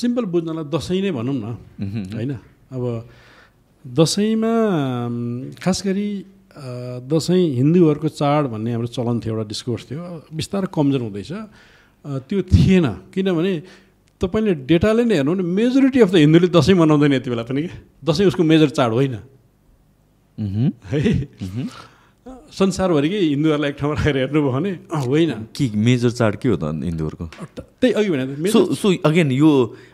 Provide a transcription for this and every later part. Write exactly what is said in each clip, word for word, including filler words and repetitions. simple बुझ्नलाई Dashain नै भनौं न हैन अब दशैंमा खास गरी दशैं हिन्दूहरुको चाड भन्ने हाम्रो चलन थियो एउटा डिस्कोर्स थियो बिस्तारै कमजोर हुँदैछ त्यो थिएन किनभने तपाईले डेटाले नै हेर्नु भने मेजोरिटी अफ द हिन्दूले दशैं मनाउँदैन यति बेला पनि के दशैं उसको मेजर चाड होइन संसारभरिकै हिन्दूहरुलाई एक ठाउँमा राखेर हेर्नु भयो भने होइन कि मेजर चाड के हो त हिन्दूहरुको त्यही अघि भने सो सो अगेन यो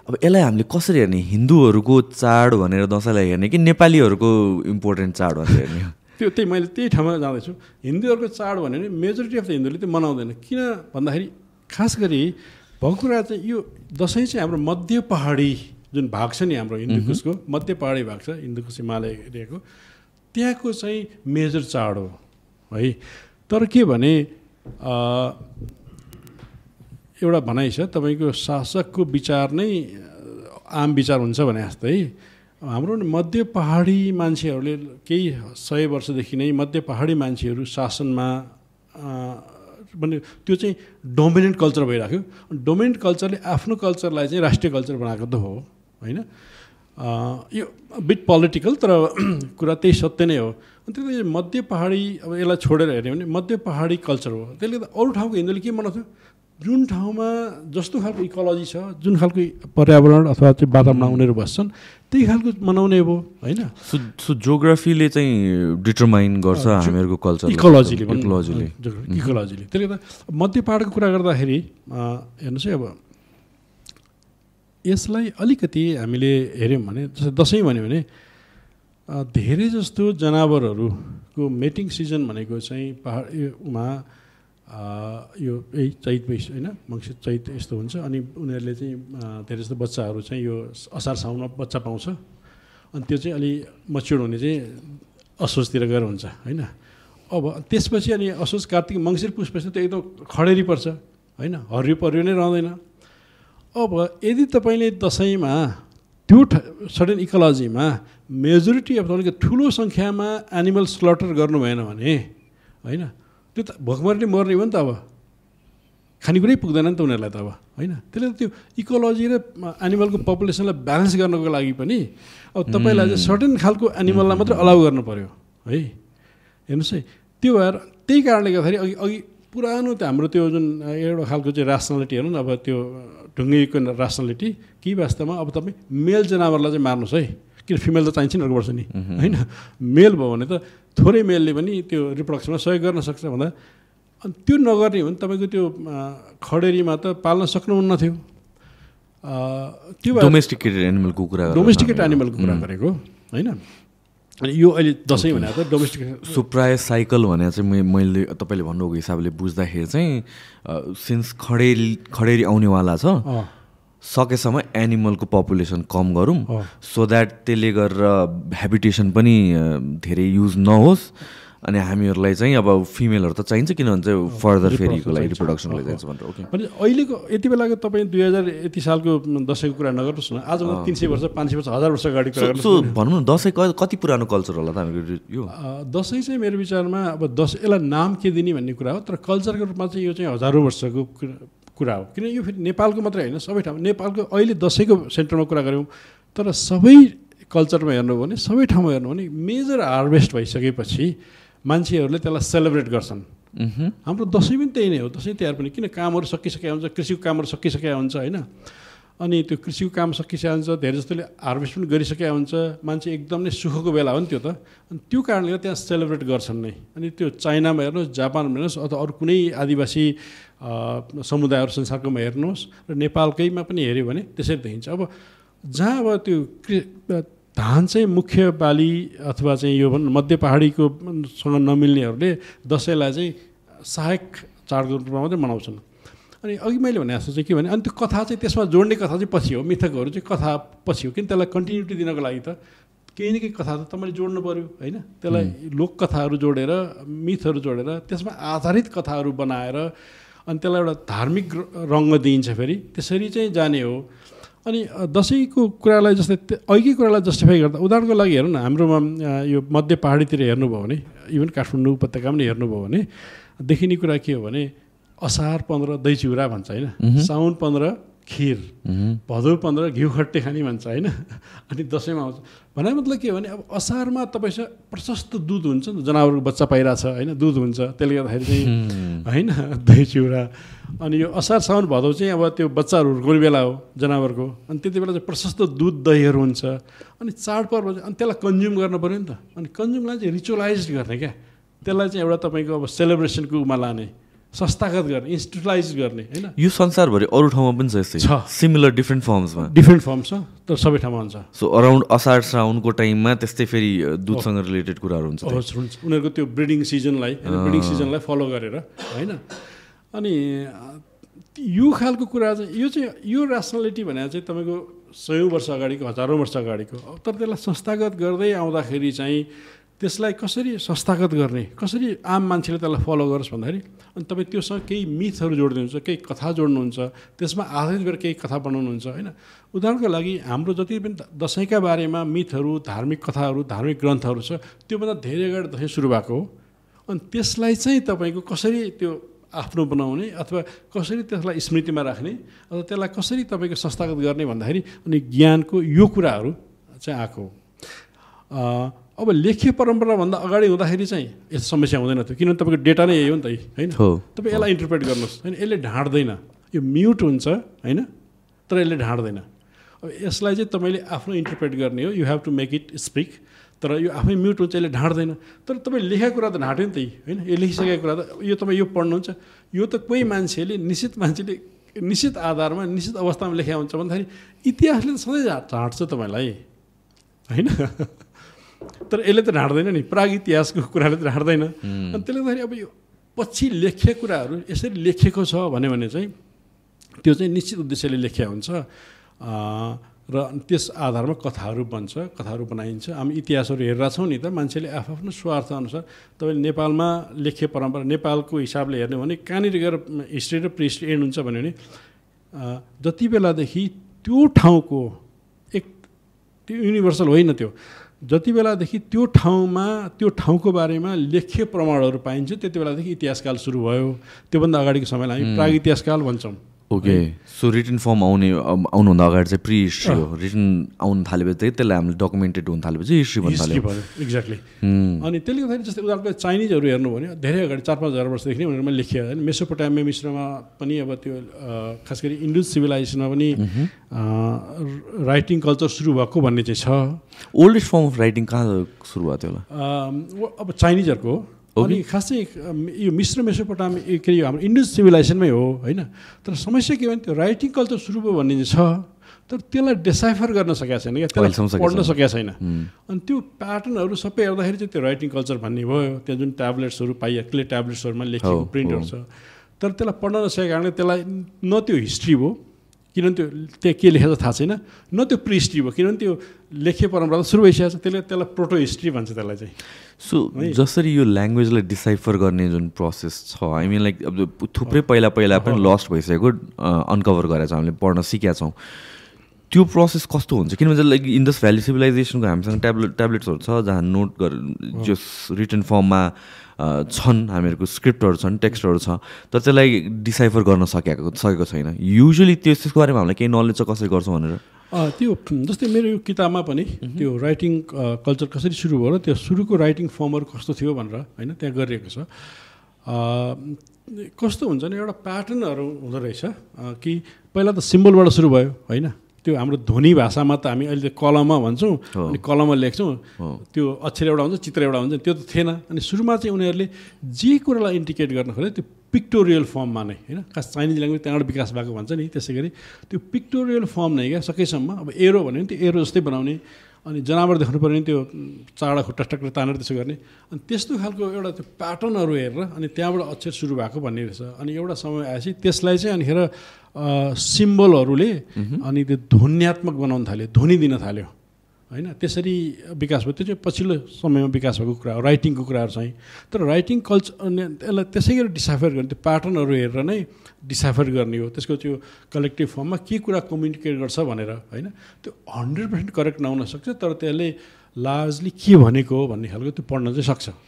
अब एलाई हामीले कसरी हेर्ने हिन्दूहरुको चाड भनेर दशैंलाई हेर्ने कि नेपालीहरुको इम्पोर्टेन्ट चाड भनेर हेर्ने त्यो त्यही मैले त्यही ठाउँमा जाँदै छु हिन्दूहरुको चाड भन्ने मेजोरिटी अफ द हिन्दूले त्यो मनाउँदैन किन भन्दाखेरि खास गरी भकुरा चाहिँ यो दशैं चाहिँ हाम्रो मध्य पहाडी जुन भाग छ नि हाम्रो हिन्दूकुशको मध्य पहाडी भाग छ हिन्दूकुश हिमालय एरियाको त्यहाँको चाहिँ मेजर चाड हो है तर के भने एउटा भनाइ छ तपाईको शासकको विचार नै आम विचार हुन्छ भने जस्तै हाम्रो मध्य पहाडी मान्छेहरूले केही सय वर्षदेखि नै मध्य पहाडी मान्छेहरू शासनमा भने त्यो चाहिँ डोमिनेन्ट कल्चर भइराख्यो डोमिनेन्ट कल्चरले आफ्नो कल्चरलाई चाहिँ राष्ट्रिय कल्चर बनाएको त हो हैन यो बिट पोलिटिकल तर कुरा त्यही सत्य नै हो अनि त्यसले मध्य पहाडी अब यसलाई छोडेर हेर्यो भने मध्य पहाडी कल्चर हो त्यसले त अरू ठाउँको हिन्दूले के मनाउँछ जुन ठाउँमा जस्तो खालको इकोलोजी छ जुन खालको पर्यावरण अथवा चाहिँ वातावरणमा उनीहरू बस्छन् त्यही खालको मनाउने हो हैन सो ज्योग्राफीले चाहिँ डिटरमाइन गर्छ हामीहरुको कल्चर इकोलोजीले इकोलोजीले इकोलोजीले त्यसले त मध्य पहाडको कुरा गर्दाखेरि हेर्नुस् है अब यसलाई अलिकति हामीले हेर्यौं भने जस्तै दशैं भन्यो भने धेरै जस्तो जनावरहरुको मेटिङ सिजन भनेको चाहिँ पहाड उमा यो यही चैत वैश हैन मङ्सिर चैत यस्तो हुन्छ अनि उनीहरुले चाहिँ धेरै जस्तो बच्चाहरु चाहिँ यो असार साउनमा बच्चा पाउँछ अनि त्यो चाहिँ अलि मच्योर हुने चाहिँ असोजतिर गएर हुन्छ हैन अब त्यसपछि अनि असोज कार्तिक मङ्सिर पुसपछि त एकदम खडेरी पर्छ हैन हरियो परियो नै रहदैन अब यदि तपाईले दशैंमा त्यो सडन इकोलोजीमा मेजोरिटी अफ तपाईँको ठूलो संख्यामा एनिमल स्लटर गर्नु भएन भने हैन त्यो त भोकमर्ने मर्ने हो नि त अब खानेकुरै पुग्दैन नि त उनीहरुलाई त अब हैन त्यसले त्यो इकोलोजी र एनिमलको पपुलेसनलाई ब्यालेन्स गर्नको लागि पनि अब तपाईलाई चाहिँ सडन खालको एनिमललाई मात्र अलाउ गर्नु पर्यो है हेर्नुस् है त्यो भएर त्यही कारणले गर्दाखेरि अघि अघि पुरानो त हाम्रो त्यो जुन एउटा खालको चाहिँ रासनलिटी हेर्नु अब त्यो ढुङ्गेको रासनलिटी के वास्तवमा अब तपाईँ मेल जनावरलाई चाहिँ मार्नुस् है किन फिमेल त चाहिन्छ नि अर्को वर्ष नि हैन मेल भयो भने त थोरै मेलले पनि त्यो रिप्रोडक्सनमा सहयोग गर्न सक्छ भन्दा अनि त्यो नगर्ने हो भने तपाईँको त्यो खडेरीमा त पाल्न सक्नुहुन्न थियो त्यो डोमेस्टिकेटेड एनिमलको कुरा डोमेस्टिकेटेड एनिमलको कुरा गरेको हैन अनि यो अहिले दशैं भने त डोमेस्टिक सो प्राय साइकल भने चाहिँ मैले तपाईले भन्नुको हिसाबले बुझ्दाखेरि चाहिँ सिन्स खडेरी खडेरी आउनेवाला छ सकेसम्म एनिमलको पपुलेसन कम गरौँ सो दैट त्यसले गरेर ह्याबिटेसन पनि धेरै युज नहोस् अनि हामीहरुलाई चाहिँ अब फिमेलहरु त चाहिन्छ किनभने चाहिँ फर्दर फेरीको लागि रिप्रोडक्सनलाई चाहिन्छ भनेर ओके अनि अहिलेको यति बेलाको तपाई दुई हजार यति सालको दशैंको कुरा नगर्नुस् न आजभन्दा तीन सय वर्ष पाँच सय वर्ष हजार वर्ष अगाडि कुरा गर्नुस् सो भन्नु न दशैं कति पुरानो कल्चर होला त हाम्रो यो दशैं चाहिँ मेरो विचारमा अब दश एला नाम के दिने भन्ने कुरा हो तर कल्चरको रूपमा चाहिँ यो चाहिँ हजारौं वर्षको कुरा हो किन यो फेरि नेपालको मात्र हैन सबै ठाउँ नेपालको अहिले दशैंको सेन्टरमा कुरा गर्यौं तर सबै कल्चरमा हेर्नु भने सबै ठाउँमा हेर्नु भने मेजर हार्वेस्ट भइसकेपछि मान्छेहरूले त्यसलाई सेलिब्रेट गर्छन् हाम्रो दशैं पनि त्यही नै हो दशैं तिहार पनि किन कामहरु सकिसकेको हुन्छ कृषिको कामहरु सकिसकेको हुन्छ हैन अनि त्यो कृषिको काम सकिसकेको हुन्छ धेरै जस्तोले हार्वेस्ट पनि गरिसकेको हुन्छ मान्छे एकदम नै सुखको बेला हो नि त्यो त अनि त्यो कारणले गर्दा त्यहाँ सेलिब्रेट गर्छन् नै अनि त्यो चाइनामा हेर्नुस् जापानमा हेर्नुस् अथवा अरू कुनै आदिवासी समुदायहरु संसारकोमा हेर्नुस् र नेपालकैमा पनि हेर्यो भने त्यसरी देखिन्छ अब जहाँ अब त्यो धान चाहिँ मुख्य बाली अथवा चाहिँ यो भन्नु मध्य पहाडीकोसँग नमिल्नेहरूले दशैंलाई चाहिँ सहायक चाडको रूपमा मात्रै मनाउँछन् अनि अघि मैले भने जस्तो चाहिँ के भने अनि त्यो कथा चाहिँ त्यसमा जोड्ने कथा चाहिँ पछि हो मिथकहरू चाहिँ कथा पछि हो किन त्यसलाई कन्टिन्युटी दिनको लागि त केही न केही कथा त तपाईँले जोड्नु पर्यो हैन त्यसलाई लोककथाहरू जोडेर मिथहरू जोडेर त्यसमा आधारित कथाहरू बनाएर अनि त्यसलाई एउटा धार्मिक रंग दिइन्छ फेरि त्यसरी चाहिँ जाने हो अनि दशैंको कुरालाई जस्तै अघिको कुरालाई जस्टिफाई गर्दा उदाहरणको लागि हेर्नु न हाम्रोमा यो मध्य पहाडीतिर हेर्नुभयो भने इभन काठमाडौँ उपत्यकामा पनि हेर्नुभयो भने देखिने कुरा के हो भने असार पन्ध्र दैचिउरा भन्छ हैन साउन पन्ध्र खीर भदौ पन्ध्र घिउ खट्टे खाने भन्छ हैन अनि दशैंमा आउँछ भने मतलब के भने अब असारमा तपाईसँग प्रशस्त दूध हुन्छ जनावरको बच्चा पाइरा छ हैन दूध हुन्छ त्यसले गर्दाखेरि चाहिँ हैन दही चिउरा अनि यो असार साउन भदौ चाहिँ अब त्यो बच्चाहरु हुर्कने बेला हो जनावरको अनि त्यतिबेला चाहिँ प्रशस्त दूध दहीहरु हुन्छ अनि चाडपर्व अनि त्यसलाई कन्ज्युम गर्न पर्यो नि त अनि कन्ज्युमलाई चाहिँ रिचुअलाइज्ड गर्ने के त्यसलाई चाहिँ एउटा तपाईको अब सेलिब्रेसनको उमा लाने संस्थागत गर्ने इन्स्टिट्युटलाइज गर्ने हैन यो संसारभरि अरु ठाउँमा पनि छ यस्तै सिमिलर डिफरेन्ट फर्म्समा डिफरेन्ट फर्म छ तर सबै ठाउँमा हुन्छ सो अराउन्ड असार श्रावणको टाइममा त्यस्तै फेरि दूधसँग रिलेटेड कुराहरु हुन्छ उनीहरुको त्यो ब्रीडिङ सिजनलाई ब्रीडिङ सिजनलाई फलो गरेर हैन अनि यो खालको कुरा चाहिँ यो चाहिँ यो र्याशनलिटी भनेको चाहिँ तपाईको सयौं वर्ष अगाडिको हजारौं वर्ष अगाडिको तर त्यसलाई संस्थागत गर्दै आउँदाखेरि चाहिँ त्यसलाई कसरी संस्थागत गर्ने कसरी आम मान्छेले त्यसलाई फलो गरोस् भन्दाखेरि अनि तपाई त्योसँग केही मिथहरु जोड्नुहुन्छ केही कथा जोड्नुहुन्छ त्यसमा आधारित गरेर केही कथा बनाउनुहुन्छ हैन उदाहरणको लागि हाम्रो जति पनि दशैंका बारेमा मिथहरु धार्मिक कथाहरु धार्मिक ग्रन्थहरु छ त्यो भन्दा धेरै अगाडि दशैं सुरु भएको हो अनि त्यसलाई चाहिँ तपाईको कसरी त्यो आफ्नो बनाउने अथवा कसरी त्यसलाई स्मृतिमा राख्ने अथवा त्यसलाई कसरी तपाईको संस्थागत गर्ने भन्दाखेरि अनि ज्ञानको यो कुराहरु चाहिँ आको अ अब लेख्य परम्परा भन्दा अगाडि हुँदाखेरि चाहिँ यस्तो समस्या हुँदैन थियो किनभने तपाईको डेटा नै यही हो नि त हैन तपाई यसलाई इन्टरप्रेट गर्नुस् हैन यसले ढाड्दैन यो म्युट हुन्छ हैन तर यसले ढाड्दैन अब यसलाई चाहिँ तपाईले आफ्नो इन्टरप्रेट गर्ने हो you have to make it speak तर यो आफै म्युट हुन्छ यसले ढाड्दैन तर तपाई लेखेको कुरा त ढाट्यो नि त हैन यो लेखिसकेको कुरा त यो तपाई यो पढ्नुहुन्छ यो त कोही मान्छेले निश्चित मान्छेले निश्चित आधारमा निश्चित अवस्थामा लेखेको हुन्छ भन्दाखेरि इतिहासले त सधैँ ढाट्छ तपाईलाई हैन तर यसले त ढाड्दैन नि प्राग इतिहासको कुराले त ढाड्दैन अनि त्यसले गर्दा अब यो पछि लेख्य कुराहरु यसरी लेखेको छ भन्ने भने चाहिँ त्यो चाहिँ निश्चित उद्देश्यले लेख्या हुन्छ र त्यस आधारमा कथाहरु बन्छ कथाहरु बनाइन्छ हामी इतिहासहरु हेरेर छौं नि त मान्छेले आफआफ्नो स्वार्थ अनुसार तपाईले नेपालमा लेख्य परम्परा नेपालको हिसाबले हेर्ने भने कहाँनिर गएर हिस्ट्री र प्रिहिस्ट्री एन्ड हुन्छ भन्यो भने जति बेलादेखि त्यो ठाउँको एक त्यो युनिभर्सल होइन त्यो जति बेलादेखि त्यो ठाउँमा त्यो ठाउँको बारेमा लेख्य प्रमाणहरु पाइन्छ त्यति बेलादेखि इतिहासकाल सुरु भयो त्यो भन्दा अगाडिको समयलाई हामी प्राग इतिहासकाल भन्छौं ओके सो रिटन फर्म आउने आउनु भन्दा अगाडि चाहिँ प्री हिस्ट्री हो रिटन आउन थालेपछि त्यसलाई हामीले डकुमेन्टेड हुन थालेपछि हिस्ट्री भन्छ एक्ज्याक्टली अनि त्यसले गर्दा जस्तै उदाहरणको चाइनिजहरु हेर्नु भने धेरै अगाडि चार पाँच हजार वर्षदेखि उनीहरुमा लेख्या हैन मेसोपोटामिया मिस्रमा पनि अब त्यो खास गरी इन्डस सिभिलाइजेसनमा पनि राइटिङ कल्चर सुरु भएको भन्ने चाहिँ छ ओल्डेस्ट फर्म अफ राइटिङ कहाँ सुरु भएको थियो होला अब चाइनिजहरुको अनि खासै यो मिस्र मेसोपोटामिया के यो हाम्रो इन्डस सिभिलाइजेसनमै हो हैन तर समस्या के भने त्यो राइटिङ कल्चर सुरु भयो भन्ने छ तर त्यसलाई डिसाइफर गर्न सकेको छैन के त्यसलाई पढ्न सकेको छैन अनि त्यो प्याटर्नहरु सबै हेर्दाखेरि चाहिँ त्यो राइटिङ कल्चर भन्ने भयो त्यो जुन ट्याब्लेट्सहरु पाइयो क्ले ट्याब्लेट्सहरुमा लेखेको प्रिन्टहरु छ तर त्यसलाई पढ्न नसकेको कारणले त्यसलाई न त्यो हिस्ट्री भयो किनभने त्यो त्यहाँ के लेखेको थाहा छैन न त्यो प्रिहिस्ट्री भयो किनभने त्यो लेख्य परम्परा त सुरु भइसकेको छ त्यसले त्यसलाई प्रोटो हिस्ट्री भन्छ त्यसलाई चाहिँ सो जसरी यो ल्याङ्ग्वेजलाई डिसाइफर गर्ने जुन प्रोसेस छ आई मिन लाइक अब थुप्रै पहिला पहिला पनि लस्ट भइसकेको अनकभर गरेर हामीले पढ्न सिकेका छौँ त्यो प्रोसेस कस्तो हुन्छ किनभने लाइक इन्डस भ्याली सिभिलाइजेसनको हामीसँग ट्याब्लेट ट्याब्लेट्सहरु छ जहाँ नोट गर जस रिटन फर्ममा छन् हामीहरुको स्क्रिप्टहरु छन् टेक्स्टहरु छ तर त्यसलाई डिसाइफर गर्न सकेको सकेको छैन युजुअली त्यसको बारेमा हामीलाई केही नलेज छ कसरी गर्छौं भनेर त्यो जस्तै मेरो यो किताबमा पनि त्यो राइटिङ कल्चर कसरी सुरु भयो र त्यो सुरुको राइटिङ फर्महरु कस्तो थियो भनेर हैन त्यहाँ गरिएको छ कस्तो हुन्छ नि एउटा प्याटर्नहरु हुँदो रहेछ कि पहिला त सिम्बलबाट सुरु भयो हैन त्यो हाम्रो ध्वनि भाषामा त हामी अहिले कलममा भन्छौं अनि कलममा लेख्छौं त्यो अक्षर एउटा हुन्छ चित्र एउटा हुन्छ त्यो त थिएन अनि सुरुमा चाहिँ उनीहरुले जे कुरालाई इन्डिकेट गर्न खोजे त्यो पिक्टोरियल फर्ममा नै हैन खास चाइनिज ल्याङ्ग्वेज त्यहाँबाट विकास भएको भन्छ नि त्यसैगरी त्यो पिक्टोरियल फर्म नै क्या सकेसम्म अब एरो भन्यो नि त्यो एरो जस्तै बनाउने अनि जनावर देख्नु पर्यो नि त्यो चाडा खुट्टा टक्क तानेर त्यसो गर्ने अनि त्यस्तो खालको एउटा त्यो प्याटर्नहरु हेरेर अनि त्यहाँबाट अक्षर सुरु भएको भन्ने रहेछ अनि एउटा समय आएपछि त्यसलाई चाहिँ अनि हेर सिम्बलहरुले अनि त्यो ध्वन्यात्मक बनाउन थाल्यो ध्वनि दिन थाल्यो हैन त्यसरी विकास भयो त्यो चाहिँ पछिल्लो समयमा विकास भएको कुरा हो राइटिङको कुराहरु चाहिँ तर राइटिङ कल्चर त्यसलाई त्यसै गरी डिसाइफर गर्ने त्यो प्याटर्नहरु हेरेर नै डिसाइफर गर्ने हो त्यसको त्यो कलेक्टिभ फर्ममा के कुरा कम्युनिकेट गर्छ भनेर हैन त्यो हन्ड्रेड पर्सेन्ट करेक्ट नहुन सक्छ तर त्यसले लार्जली के भनेको हो भन्ने खालको त्यो पढ्न चाहिँ सक्छ